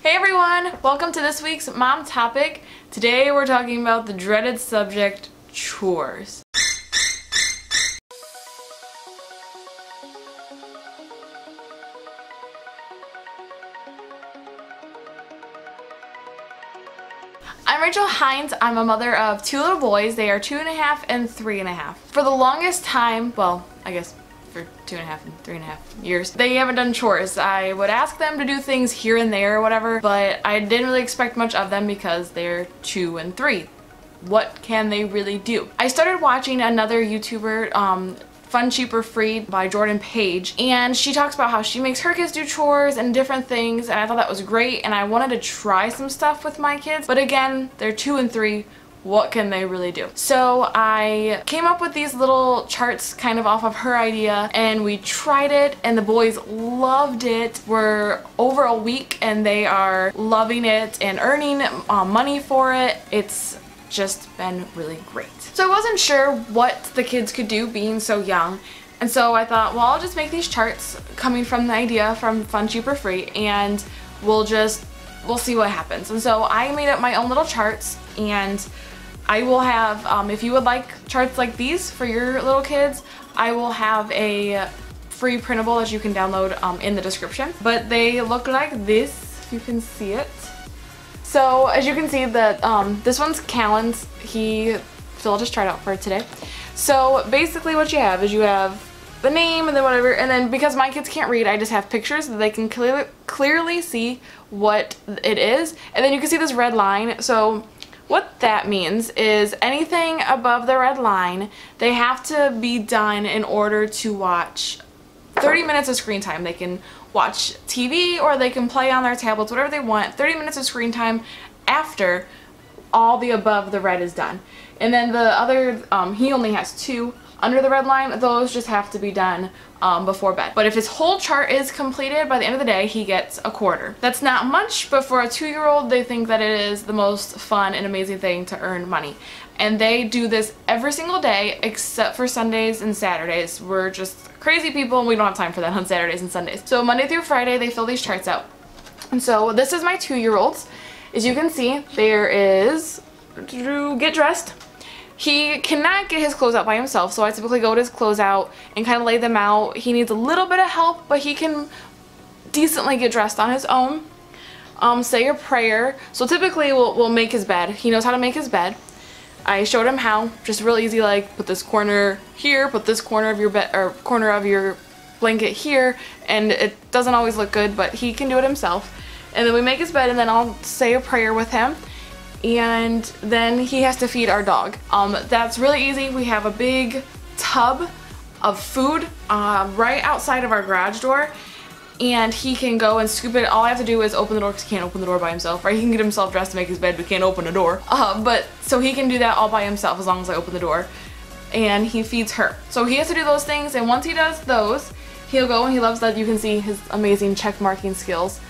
Hey everyone, welcome to this week's Mom Topic. Today we're talking about the dreaded subject, chores. I'm Rachel Hines. I'm a mother of two little boys. They are 2.5 and 3.5. For the longest time, well, I guess for 2.5 and 3.5 years, they haven't done chores. I would ask them to do things here and there or whatever, but I didn't really expect much of them because they're 2 and 3. What can they really do? I started watching another YouTuber, Fun Cheap or Free by Jordan Page, and she talks about how she makes her kids do chores and different things, and I thought that was great, and I wanted to try some stuff with my kids, but again, they're 2 and 3, what can they really do? So I came up with these little charts kind of off of her idea, and we tried it, and the boys loved it. We're over a week and they are loving it and earning money for it. It's just been really great. So I wasn't sure what the kids could do being so young, and so I thought, well, I'll just make these charts coming from the idea from Fun Cheap or Free, and we'll see what happens. And so I made up my own little charts, and I will have, if you would like charts like these for your little kids, I will have a free printable that you can download in the description. But they look like this, if you can see it. So as you can see, that this one's Callan's. He filled his chart out for today. So basically what you have is you have the name and then whatever, and then because my kids can't read, I just have pictures that they can clearly see what it is, and then you can see this red line. So what that means is anything above the red line, they have to be done in order to watch 30 minutes of screen time. They can watch TV or they can play on their tablets, whatever they want, 30 minutes of screen time after all the above the red is done. And then the other, he only has 2 under the red line. Those just have to be done before bed. But if his whole chart is completed by the end of the day, he gets a quarter. That's not much, but for a 2-year-old, they think that it is the most fun and amazing thing to earn money. And they do this every single day except for Sundays and Saturdays. We're just crazy people and we don't have time for that on Saturdays and Sundays. So Monday through Friday, they fill these charts out. And so this is my 2-year-old's. As you can see, there is get dressed. He cannot get his clothes out by himself, so I typically go to his clothes out and kind of lay them out. He needs a little bit of help, but he can decently get dressed on his own. Say a prayer. So typically we'll make his bed. He knows how to make his bed. I showed him how, just real easy, like put this corner here, put this corner of your bed or corner of your blanket here, and it doesn't always look good, but he can do it himself. And then we make his bed, and then I'll say a prayer with him, and then he has to feed our dog. That's really easy. We have a big tub of food right outside of our garage door, and he can go and scoop it. All I have to do is open the door, because he can't open the door by himself, right? He can get himself dressed to make his bed, but can't open a door. But so he can do that all by himself as long as I open the door, and he feeds her. So he has to do those things, and once he does those, he'll go, and he loves that. You can see his amazing check marking skills.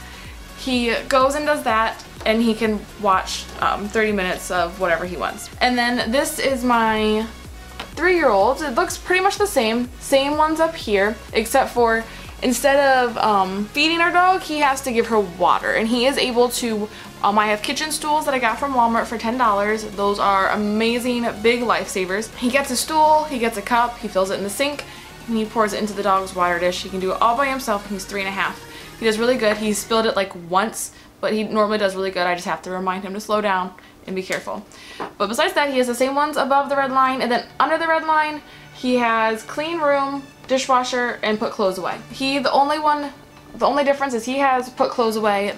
He goes and does that, and he can watch 30 minutes of whatever he wants. And then this is my 3-year-old. It looks pretty much the same ones up here, except for instead of feeding our dog, he has to give her water, and he is able to, I have kitchen stools that I got from Walmart for $10. Those are amazing, big lifesavers. He gets a stool, he gets a cup, he fills it in the sink, and he pours it into the dog's water dish. He can do it all by himself, and he's 3.5. He does really good. He spilled it like once, but he normally does really good. I just have to remind him to slow down and be careful. But besides that, he has the same ones above the red line, and then under the red line, he has clean room, dishwasher, and put clothes away. The only difference is he has put clothes away.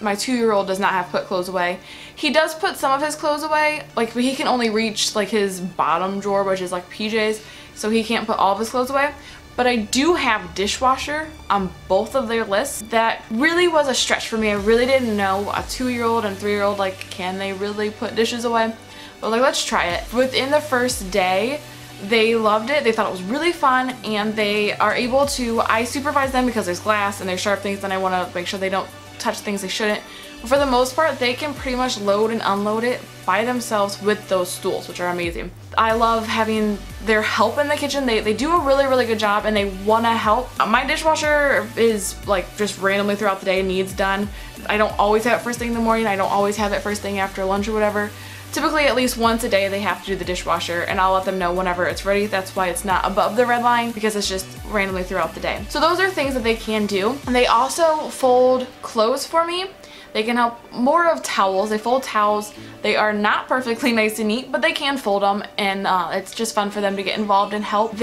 My 2-year-old does not have put clothes away. He does put some of his clothes away, like, but he can only reach like his bottom drawer, which is like PJs, so he can't put all of his clothes away. But I do have dishwasher on both of their lists. That really was a stretch for me. I really didn't know, a 2-year-old and 3-year-old, like, can they really put dishes away? But like, let's try it. Within the first day, they loved it. They thought it was really fun, and they are able to, I supervise them because there's glass and there's sharp things, and I want to make sure they don't touch things they shouldn't. But for the most part, they can pretty much load and unload it by themselves with those stools, which are amazing. I love having their help in the kitchen. They do a really, really good job and they wanna help. My dishwasher is like just randomly throughout the day needs done. I don't always have it first thing in the morning. I don't always have it first thing after lunch or whatever. Typically at least once a day they have to do the dishwasher, and I'll let them know whenever it's ready. That's why it's not above the red line, because it's just randomly throughout the day. So those are things that they can do. And they also fold clothes for me. They can help more of towels. They fold towels. They are not perfectly nice and neat, but they can fold them, and it's just fun for them to get involved and help.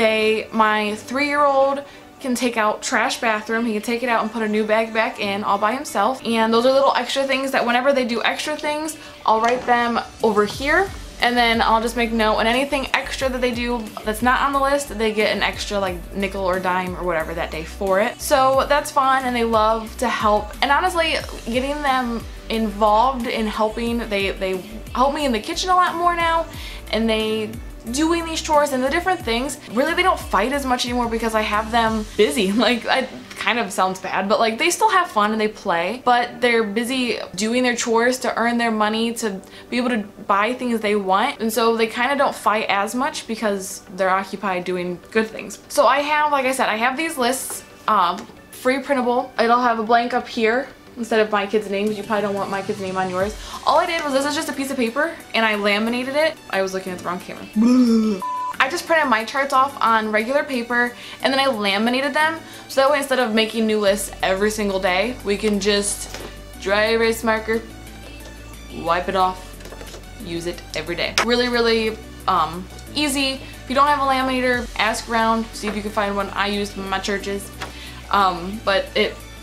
My three-year-old can take out trash bathroom. He can take it out and put a new bag back in all by himself. And those are little extra things that whenever they do extra things, I'll write them over here, and then I'll just make note, and anything extra that they do that's not on the list, they get an extra like nickel or dime or whatever that day for it. So that's fun, and they love to help. And honestly, getting them involved in helping, they help me in the kitchen a lot more now, and they doing these chores and the different things. Really, they don't fight as much anymore because I have them busy. Like, it kind of sounds bad, but like they still have fun and they play, but they're busy doing their chores to earn their money to be able to buy things they want. And so they kind of don't fight as much because they're occupied doing good things. So I have, like I said, I have these lists, free printable. It'll have a blank up here instead of my kid's name, because you probably don't want my kid's name on yours. All I did was, this is just a piece of paper, and I laminated it. I was looking at the wrong camera. I just printed my charts off on regular paper, and then I laminated them, so that way instead of making new lists every single day, we can just dry erase marker, wipe it off, use it every day. Really, really easy. If you don't have a laminator, ask around, see if you can find one. I used my church's, but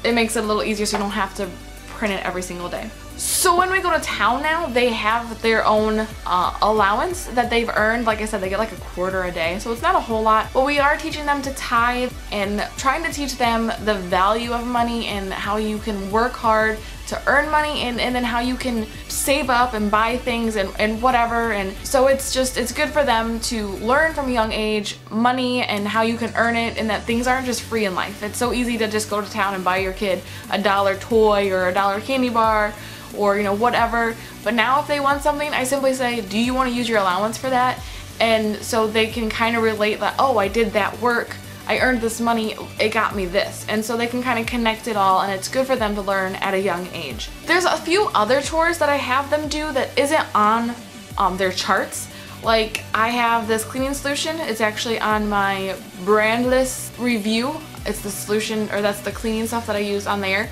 it makes it a little easier so you don't have to print it every single day. So when we go to town now, they have their own allowance that they've earned. Like I said, they get like a quarter a day, so it's not a whole lot. But we are teaching them to tithe and trying to teach them the value of money and how you can work hard to earn money, and then how you can save up and buy things and whatever. And so it's good for them to learn from a young age money and how you can earn it, and that things aren't just free in life. It's so easy to just go to town and buy your kid $1 toy or $1 candy bar or, you know, whatever. But now if they want something, I simply say, do you want to use your allowance for that? And so they can kind of relate that, oh, I did that work, I earned this money, it got me this. And so they can kind of connect it all, and it's good for them to learn at a young age. There's a few other chores that I have them do that isn't on their charts. Like, I have this cleaning solution. It's actually on my Brandless review. It's the solution, or that's the cleaning stuff that I use on there.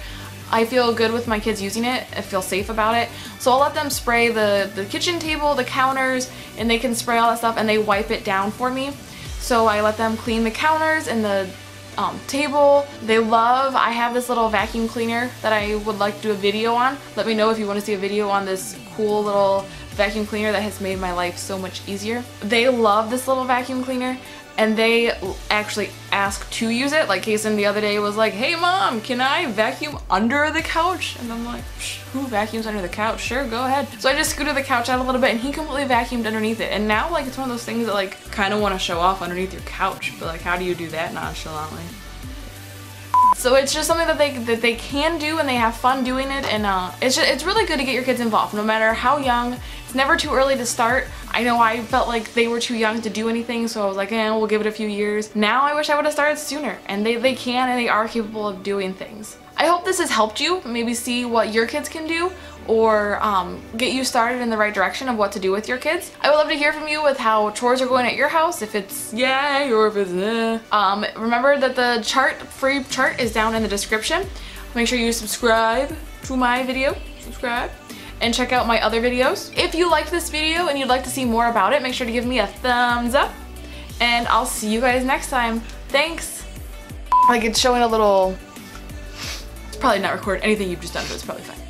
I feel good with my kids using it. I feel safe about it. So I'll let them spray the kitchen table, the counters, and they can spray all that stuff, and they wipe it down for me. So I let them clean the counters and the table. I have this little vacuum cleaner that I would like to do a video on. Let me know if you want to see a video on this cool little vacuum cleaner that has made my life so much easier. They love this little vacuum cleaner, and they actually ask to use it. Like, Kason the other day was like, hey mom, can I vacuum under the couch? And I'm like, who vacuums under the couch? Sure, go ahead. So I just scooted the couch out a little bit, and he completely vacuumed underneath it. And now, like, it's one of those things that, like, kind of want to show off underneath your couch, but like, how do you do that nonchalantly? So it's just something that they can do, and they have fun doing it, and it's really good to get your kids involved, no matter how young. It's never too early to start. I know I felt like they were too young to do anything, so I was like, eh, we'll give it a few years. Now I wish I would have started sooner, and they can, and they are capable of doing things. I hope this has helped you maybe see what your kids can do, or get you started in the right direction of what to do with your kids. I would love to hear from you with how chores are going at your house, if it's yay or if it's eh. Remember that the free chart is down in the description. Make sure you subscribe to my video, and check out my other videos. If you liked this video and you'd like to see more about it, make sure to give me a thumbs up, and I'll see you guys next time. Thanks. Like, it's showing a little, it's probably not recording anything you've just done, but it's probably fine.